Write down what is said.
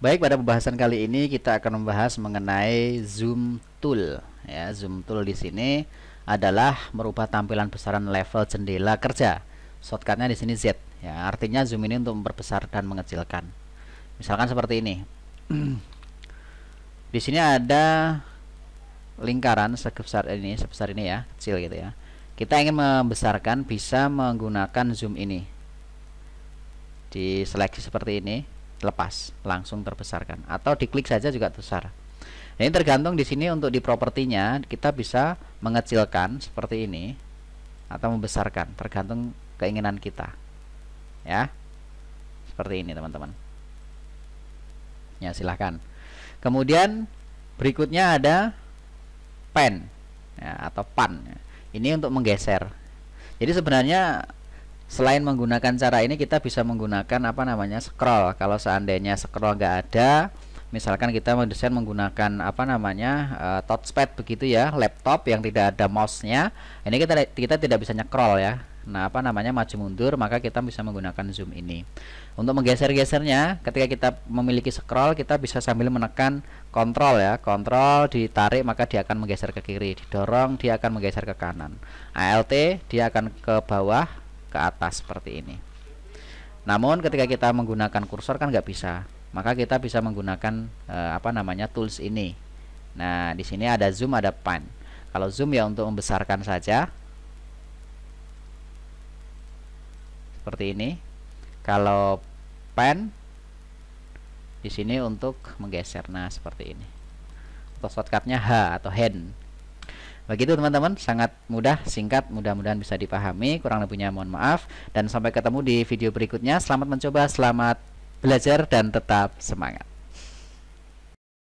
Baik, pada pembahasan kali ini kita akan membahas mengenai Zoom Tool. Ya, Zoom Tool di sini adalah merubah tampilan besaran level jendela kerja. Shortcutnya di sini Z. Ya, artinya zoom ini untuk memperbesar dan mengecilkan. Misalkan seperti ini. Di sini ada lingkaran sebesar ini ya, kecil gitu ya. Kita ingin membesarkan bisa menggunakan zoom ini. Diseleksi seperti ini. Lepas langsung terbesarkan atau diklik saja juga besar. Ini tergantung di sini untuk di propertinya kita bisa mengecilkan seperti ini atau membesarkan tergantung keinginan kita ya, seperti ini teman-teman ya, silahkan. Kemudian berikutnya ada pen ya, atau pan, ini untuk menggeser. Jadi sebenarnya selain menggunakan cara ini kita bisa menggunakan apa namanya scroll. Kalau seandainya scroll nggak ada, misalkan kita mendesain menggunakan apa namanya touchpad begitu ya, laptop yang tidak ada mouse-nya, ini kita tidak bisa nge-scroll ya. Nah apa namanya maju mundur, maka kita bisa menggunakan zoom ini. Untuk menggeser-gesernya, ketika kita memiliki scroll kita bisa sambil menekan kontrol ya, kontrol ditarik maka dia akan menggeser ke kiri, didorong dia akan menggeser ke kanan, alt dia akan ke bawah, ke atas seperti ini. Namun ketika kita menggunakan kursor kan nggak bisa, maka kita bisa menggunakan apa namanya tools ini. Nah di sini ada zoom, ada pan. Kalau zoom ya untuk membesarkan saja seperti ini. Kalau pan di sini untuk menggeser, nah seperti ini. Atau shortcutnya H atau hand. Begitu teman-teman, sangat mudah, singkat, mudah-mudahan bisa dipahami. Kurang lebihnya mohon maaf, dan sampai ketemu di video berikutnya. Selamat mencoba, selamat belajar, dan tetap semangat.